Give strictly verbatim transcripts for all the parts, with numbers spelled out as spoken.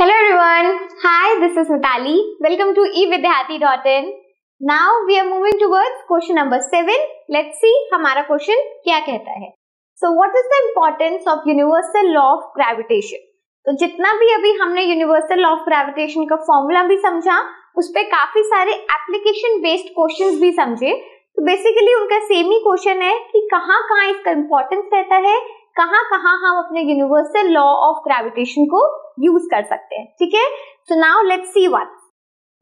Hello everyone, hi, this is Mitali. Welcome to e vidyarthi dot in. Now we are moving towards question number seven. Let's see हमारा question क्या कहता है. So what is the importance of universal law of gravitation? तो जितना भी अभी हमने universal law of gravitation का formula भी समझा, उस पे काफी सारे application based questions भी समझे. तो basically उनका same ही question है कि कहाँ कहाँ इसका importance रहता है, कहाँ कहाँ हम अपने universal law of gravitation को use कर सकते हैं, ठीक है? So now let's see one.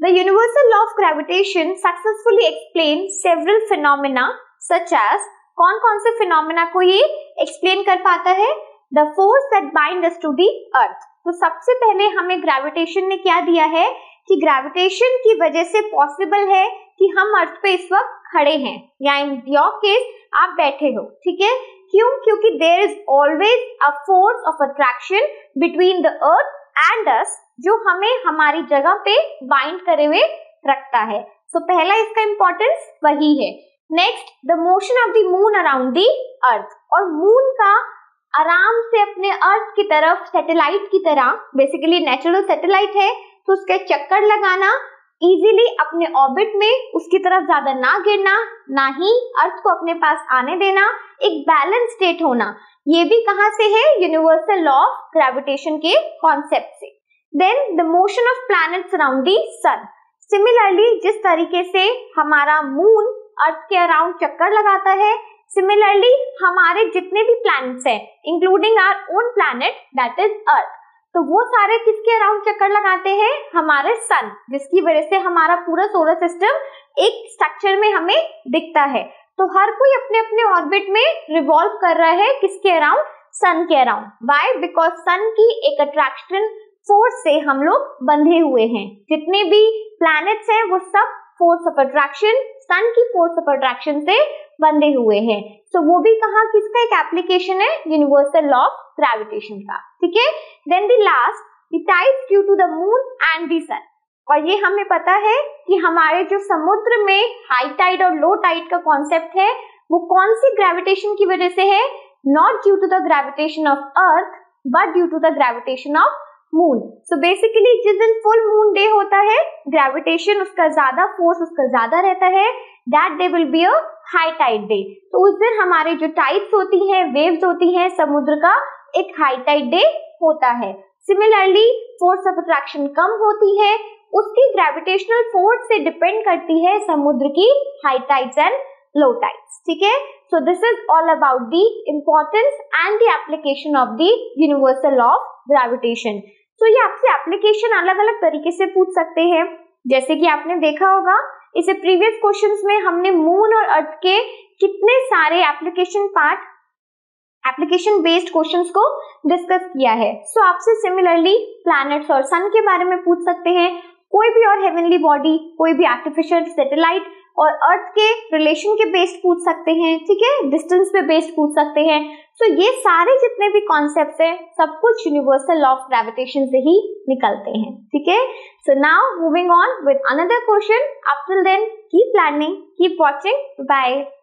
The universal law of gravitation successfully explains several phenomena such as कौन कौन से phenomena को ये explain कर पाता है? The force that bind us to the earth. तो सबसे पहले हमें gravitation ने क्या दिया है कि gravitation की वजह से possible है कि हम अर्थ पे इस वक्त खड़े हैं, या in your case आप बैठे हो, ठीक है? क्यों? क्योंकि there is always a force of attraction between the earth and us जो हमें हमारी जगह पे bind करे हुए रखता है. So पहला इसका importance वही है. Next, the motion of the moon around the earth. और moon का आराम से अपने earth की तरफ satellite की तरह, basically natural satellite है, तो उसके चक्कर लगाना, easily अपने orbit में उसकी तरफ ज़्यादा ना गिरना, ना ही अर्थ को अपने पास आने देना, एक बैलेंस स्टेट होना, ये भी कहाँ से है? यूनिवर्सल लॉ ऑफ ग्रेविटेशन के कॉन्सेप्ट से. Then the motion of planets around the sun. Similarly जिस तरीके से हमारा मून अर्थ के अराउंड चक्कर लगाता है, सिमिलरली हमारे जितने भी प्लैनेट्स हैं, including our own planet that is earth, तो वो सारे किसके अराउंड चक्कर लगाते हैं? हमारे सन, जिसकी वजह से हमारा पूरा सोलर सिस्टम एक स्ट्रक्चर में हमें दिखता है. तो हर कोई अपने अपने ऑर्बिट में रिवॉल्व कर रहा है किसके अराउंड? सन के अराउंड. व्हाई? बिकॉज सन की एक अट्रैक्शन फोर्स से हम लोग बंधे हुए हैं. जितने भी प्लैनेट्स हैं वो सब फोर्स ऑफ अट्रैक्शन, सन की फोर्स ऑफ अट्रैक्शन से बंधे हुए हैं. तो so, वो भी कहाँ किसका एक एप्लीकेशन है? यूनिवर्सल लॉ ऑफ ग्रेविटेशन का, ठीक है? Then the last, the tides due to the moon and the sun. और ये हमें पता है कि हमारे जो समुद्र में हाई टाइड और लो टाइड का कॉन्सेप्ट है, वो कौन सी ग्रेविटेशन की वजह से है? Not due to the gravitation of earth but due to the gravitation of moon. So basically जिस दिन फुल मून डे होता है, ग्रेविटेशन उसका ज्यादा, फोर्स उसका ज्यादा रहता है. That day will be a high tide day. तो उस दिन हमारे जो टाइड्स होती हैं, वेव्स होती हैं, समुद्र का एक हाई टाइड डे होता है. सिमिलरली फोर्स ऑफ अट्रैक्शन कम होती है, उसकी ग्रेविटेशनल फोर्स से डिपेंड करती है समुद्र की high tides and low tides, ठीक है? So this is all about the importance and the application of the universal law of gravitation. तो ये आपसे एप्लीकेशन अलग अलग तरीके से पूछ सकते हैं. जैसे कि आपने देखा होगा इसे प्रीवियस क्वेश्चंस में हमने मून और अर्थ के कितने सारे application part, application based questions को डिस्कस किया है. सो so, आपसे सिमिलरली प्लैनेट्स और सन के बारे में पूछ सकते हैं, कोई भी और हेवनली बॉडी, कोई भी आर्टिफिशियल सैटेलाइट और अर्थ के रिलेशन के बेस्ड पूछ सकते हैं, ठीक है? डिस्टेंस पे बेस्ड पूछ सकते हैं. सो so, ये सारे जितने भी कॉन्सेप्ट्स हैं, सब कुछ यूनिवर्सल लॉ ऑफ ग्रेविटेशन से ही निकलते हैं, ठीक है? So now moving on with another question. Up till then keep learning, keep watching, bye.